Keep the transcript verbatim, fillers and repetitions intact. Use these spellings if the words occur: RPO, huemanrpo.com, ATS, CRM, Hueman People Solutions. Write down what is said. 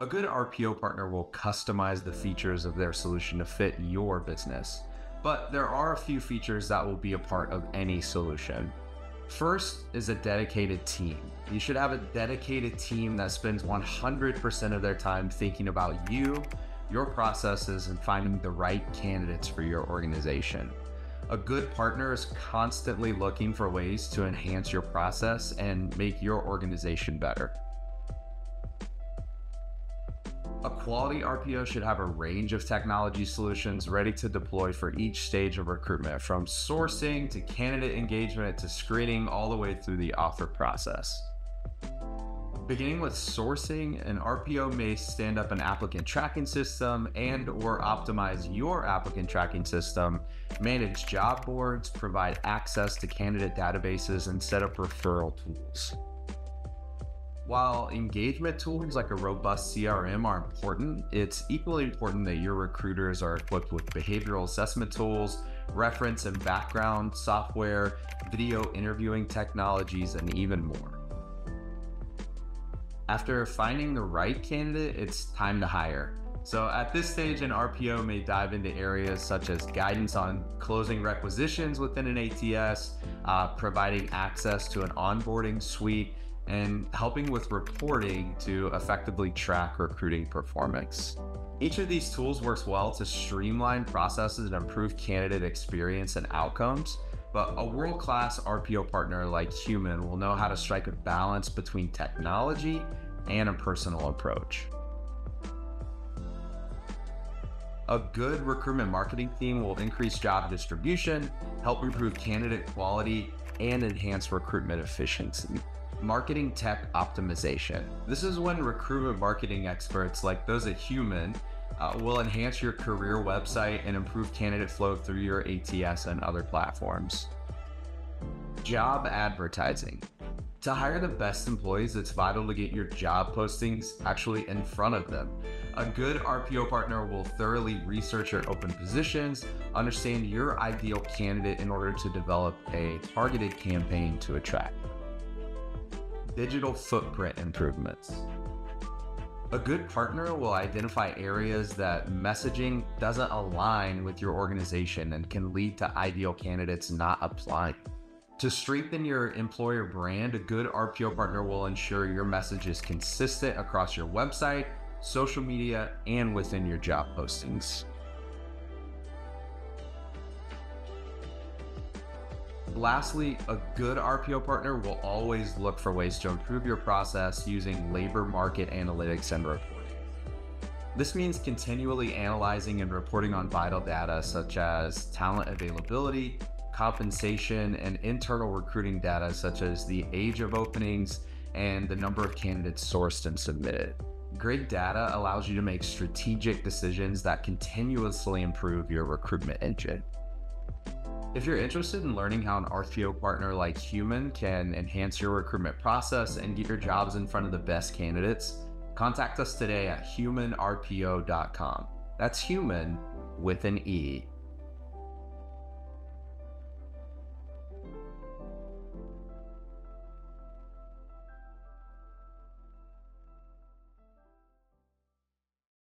A good R P O partner will customize the features of their solution to fit your business, but there are a few features that will be a part of any solution. First is a dedicated team. You should have a dedicated team that spends one hundred percent of their time thinking about you, your processes, and finding the right candidates for your organization. A good partner is constantly looking for ways to enhance your process and make your organization better. A quality R P O should have a range of technology solutions ready to deploy for each stage of recruitment, from sourcing to candidate engagement to screening, all the way through the offer process. Beginning with sourcing, an R P O may stand up an applicant tracking system and or optimize your applicant tracking system, manage job boards, provide access to candidate databases, and set up referral tools. While engagement tools like a robust C R M are important, it's equally important that your recruiters are equipped with behavioral assessment tools, reference and background software, video interviewing technologies, and even more. After finding the right candidate, it's time to hire. So at this stage, an R P O may dive into areas such as guidance on closing requisitions within an A T S, uh, providing access to an onboarding suite, and helping with reporting to effectively track recruiting performance. Each of these tools works well to streamline processes and improve candidate experience and outcomes, but a world-class R P O partner like Hueman will know how to strike a balance between technology and a personal approach. A good recruitment marketing team will increase job distribution, help improve candidate quality, and enhance recruitment efficiency. Marketing tech optimization. This is when recruitment marketing experts like those at Hueman uh, will enhance your career website and improve candidate flow through your A T S and other platforms. Job advertising. To hire the best employees, it's vital to get your job postings actually in front of them. A good R P O partner will thoroughly research your open positions, understand your ideal candidate in order to develop a targeted campaign to attract. Digital footprint improvements. A good partner will identify areas that messaging doesn't align with your organization and can lead to ideal candidates not applying. To strengthen your employer brand, a good R P O partner will ensure your message is consistent across your website, social media, and within your job postings. Lastly, a good R P O partner will always look for ways to improve your process using labor market analytics and reporting. This means continually analyzing and reporting on vital data such as talent availability, compensation, and internal recruiting data such as the age of openings and the number of candidates sourced and submitted. Great data allows you to make strategic decisions that continuously improve your recruitment engine. If you're interested in learning how an R P O partner like Hueman can enhance your recruitment process and get your jobs in front of the best candidates, contact us today at hueman R P O dot com. That's Hueman with an E.